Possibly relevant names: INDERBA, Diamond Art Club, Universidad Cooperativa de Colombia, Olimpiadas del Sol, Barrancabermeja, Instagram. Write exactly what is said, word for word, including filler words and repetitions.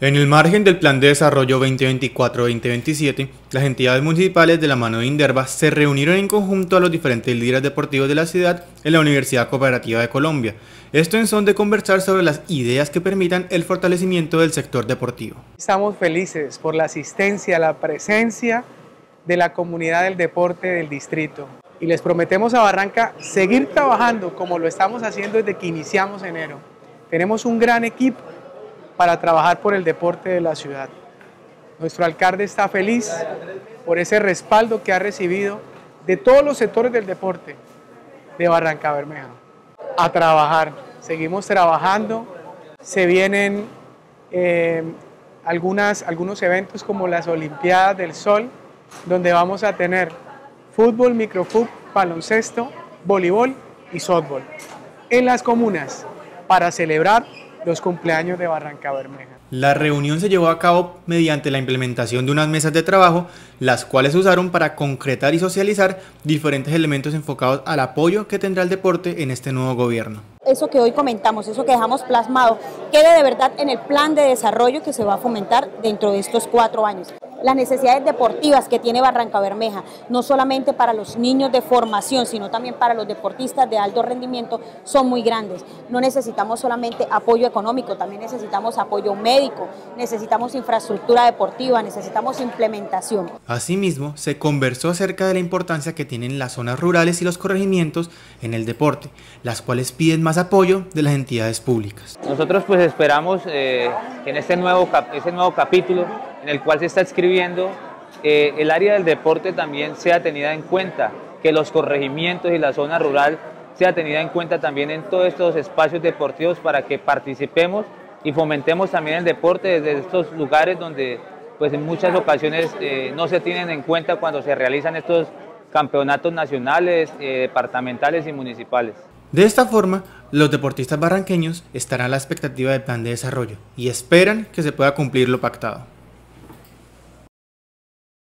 En el margen del Plan de Desarrollo veinte veinticuatro a veinte veintisiete, las entidades municipales de la mano de INDERBA se reunieron en conjunto a los diferentes líderes deportivos de la ciudad en la Universidad Cooperativa de Colombia. Esto en son de conversar sobre las ideas que permitan el fortalecimiento del sector deportivo. Estamos felices por la asistencia, la presencia de la comunidad del deporte del distrito. Y les prometemos a Barranca seguir trabajando como lo estamos haciendo desde que iniciamos enero. Tenemos un gran equipo para trabajar por el deporte de la ciudad. Nuestro alcalde está feliz por ese respaldo que ha recibido de todos los sectores del deporte de Barrancabermeja. A trabajar, seguimos trabajando, se vienen eh, algunas, algunos eventos como las Olimpiadas del Sol, donde vamos a tener fútbol, microfútbol, baloncesto, voleibol y softball en las comunas para celebrar los cumpleaños de Barrancabermeja. La reunión se llevó a cabo mediante la implementación de unas mesas de trabajo, las cuales se usaron para concretar y socializar diferentes elementos enfocados al apoyo que tendrá el deporte en este nuevo gobierno. Eso que hoy comentamos, eso que dejamos plasmado, quede de verdad en el plan de desarrollo que se va a fomentar dentro de estos cuatro años. Las necesidades deportivas que tiene Barrancabermeja, no solamente para los niños de formación, sino también para los deportistas de alto rendimiento, son muy grandes. No necesitamos solamente apoyo económico, también necesitamos apoyo médico, necesitamos infraestructura deportiva, necesitamos implementación. Asimismo, se conversó acerca de la importancia que tienen las zonas rurales y los corregimientos en el deporte, las cuales piden más apoyo de las entidades públicas. Nosotros pues esperamos eh, que en este nuevo, cap este nuevo capítulo, en el cual se está escribiendo, eh, el área del deporte también sea tenida en cuenta, que los corregimientos y la zona rural sea tenida en cuenta también en todos estos espacios deportivos para que participemos y fomentemos también el deporte desde estos lugares donde pues en muchas ocasiones eh, no se tienen en cuenta cuando se realizan estos campeonatos nacionales, eh, departamentales y municipales. De esta forma, los deportistas barranqueños estarán a la expectativa del plan de desarrollo y esperan que se pueda cumplir lo pactado.